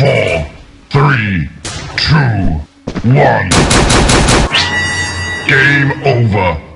4, 3, 2, 1. Game over.